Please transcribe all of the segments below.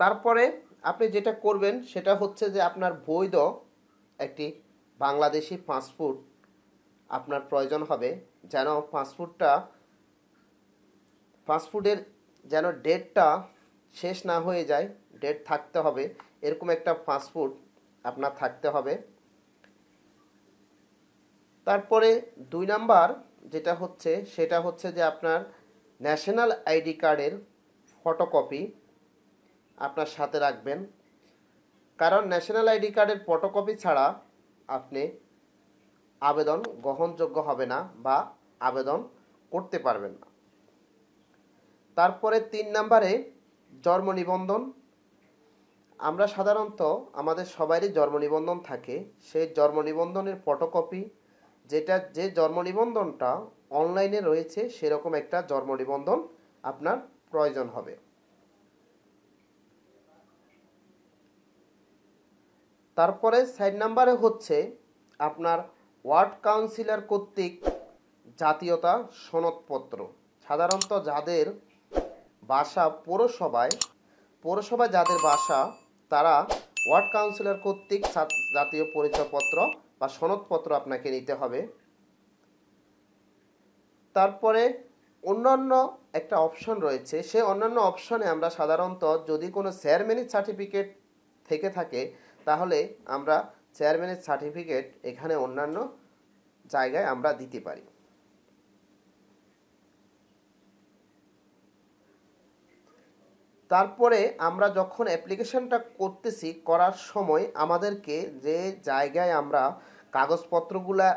তারপরে আপনি যেটা করবেন সেটা হচ্ছে যে আপনার বৈধ একটি বাংলাদেশি পাসপোর্ট আপনার প্রয়োজন হবে, যেন পাসপোর্টের যেন ডেটটা শেষ না হয়ে যায়, ডেট থাকতে হবে, এরকম একটা পাসপোর্ট আপনার থাকতে হবে। তারপরে ২ নাম্বার যেটা হচ্ছে সেটা হচ্ছে যে আপনার ন্যাশনাল আইডি কার্ডের ফটোকপি আপনার সাথে রাখবেন, কারণ ন্যাশনাল আইডি কার্ডের ফটোকপি ছাড়া আপনি আবেদন গ্রহণযোগ্য হবে না বা আবেদন করতে পারবেন না। তারপরে 3 নাম্বারে জন্ম নিবন্ধন। আমরা সাধারণত আমাদের সবারই জন্ম নিবন্ধন থাকে, সেই জন্ম নিবন্ধনের ফটোকপি, যে জন্ম নিবন্ধনটা অনলাইনে রয়েছে সেরকম একটা জন্ম নিবন্ধন আপনার প্রয়োজন হবে। তারপরে 4 নাম্বারে হচ্ছে আপনার ওয়ার্ড কাউন্সিলর কর্তৃক জাতীয়তা সনদপত্র। সাধারণত যাদের বাসা পৌরসভায় যাদের বাসা, তারা ওয়ার্ড কাউন্সিলর কর্তৃক জাতীয় পরিচয়পত্র বা সনদপত্র আপনাকে নিতে হবে। তারপরে অন্যান্য একটা অপশন রয়েছে, সেই অন্যান্য অপশনে আমরা সাধারণত যদি কোনো চেয়ারম্যানের সার্টিফিকেট থেকে থাকে তাহলে আমরা চেয়ারম্যানের সার্টিফিকেট এখানে অন্যান্য জায়গায় আমরা দিতে পারি। তারপরে আমরা যখন অ্যাপ্লিকেশনটা করতেছি, করার সময় আমাদেরকে যে জায়গায় আমরা কাগজপত্রগুলা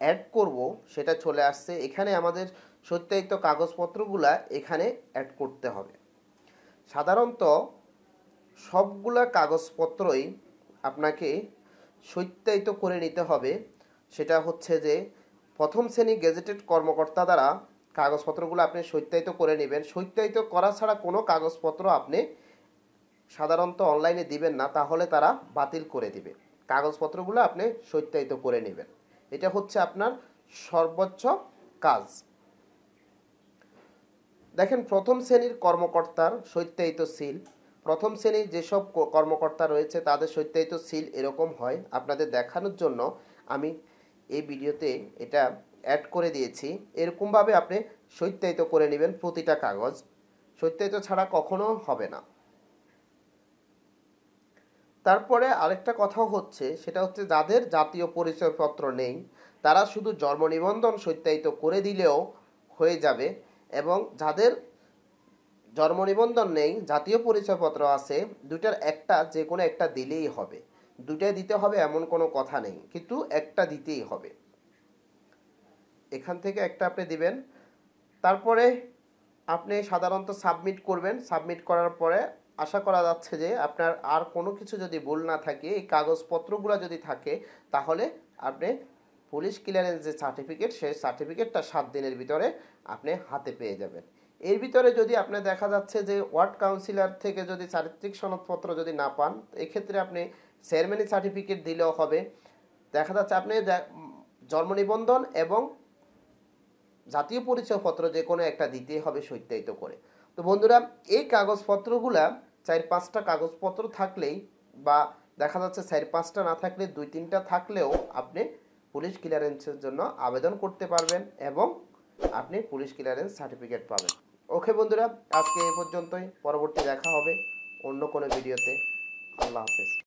অ্যাড করব সেটা চলে আসছে, এখানে আমাদের সত্যায়িত কাগজপত্রগুলা এখানে অ্যাড করতে হবে। সাধারণত সবগুলা কাগজপত্রই আপনাকে সত্যায়িত করে নিতে হবে। সেটা হচ্ছে যে 1ম শ্রেণী গেজেটেড কর্মকর্তা দ্বারা কাগজপত্রগুলো আপনি সত্যায়িত করে নেবেন। সত্যায়িত করা ছাড়া কোনো কাগজপত্র আপনি সাধারণত অনলাইনে দিবেন না, তাহলে তারা বাতিল করে দিবে। কাগজপত্রগুলো আপনি সত্যায়িত করে নেবেন, এটা হচ্ছে আপনার সর্বোচ্চ কাজ। দেখেন 1ম শ্রেণীর কর্মকর্তার সত্যায়িত সিল, 1ম শ্রেণীর যেসব কর্মকর্তা রয়েছে তাদের সত্যায়িত সিল এরকম হয়। আপনাদের দেখানোর জন্য আমি এই ভিডিওতে এটা অ্যাড করে দিয়েছি। এরকমভাবে আপনি সত্যায়িত করে নেবেন, প্রতিটা কাগজ সত্যায়িত ছাড়া কখনো হবে না। তারপরে আরেকটা কথা হচ্ছে, সেটা হচ্ছে যাদের জাতীয় পরিচয়পত্র নেই তারা শুধু জন্ম নিবন্ধন সত্যায়িত করে দিলেও হয়ে যাবে, এবং যাদের জন্ম নিবন্ধন নেই, জাতীয় পরিচয়পত্র আছে, দুইটার একটা, যে কোনো একটা দিলেই হবে। দুইটাই দিতে হবে এমন কোনো কথা নেই, কিন্তু একটা দিতেই হবে, এখান থেকে একটা আপনি দিবেন। তারপরে আপনি সাধারণত সাবমিট করবেন। সাবমিট করার পরে আশা করা যাচ্ছে যে আপনার আর কোনো কিছু যদি ভুল না থাকে, এই কাগজপত্রগুলো যদি থাকে, তাহলে আপনি পুলিশ ক্লিয়ারেন্স যে সার্টিফিকেট, সেই সার্টিফিকেটটা 7 দিনের ভিতরে আপনি হাতে পেয়ে যাবেন। এর ভিতরে যদি আপনি দেখা যাচ্ছে যে ওয়ার্ড কাউন্সিলর থেকে যদি চারিত্রিক সনদপত্র যদি না পান, এক্ষেত্রে আপনি চেয়ারম্যানের সার্টিফিকেট দিলেও হবে। দেখা যাচ্ছে আপনি জন্ম নিবন্ধন এবং জাতীয় পরিচয়পত্র যে কোনো একটা দিতেই হবে সত্যায়িত করে। তো বন্ধুরা, এই কাগজপত্রগুলা 4-5টা কাগজপত্র থাকলেই, বা দেখা যাচ্ছে 4-5টা না থাকলে 2-3টা থাকলেও আপনি পুলিশ ক্লিয়ারেন্সের জন্য আবেদন করতে পারবেন এবং আপনি পুলিশ ক্লিয়ারেন্স সার্টিফিকেট পাবেন। ওকে বন্ধুরা, আজকে এই পর্যন্তই। পরবর্তী দেখা হবে অন্য কোনো ভিডিওতে। আল্লাহ হাফেজ।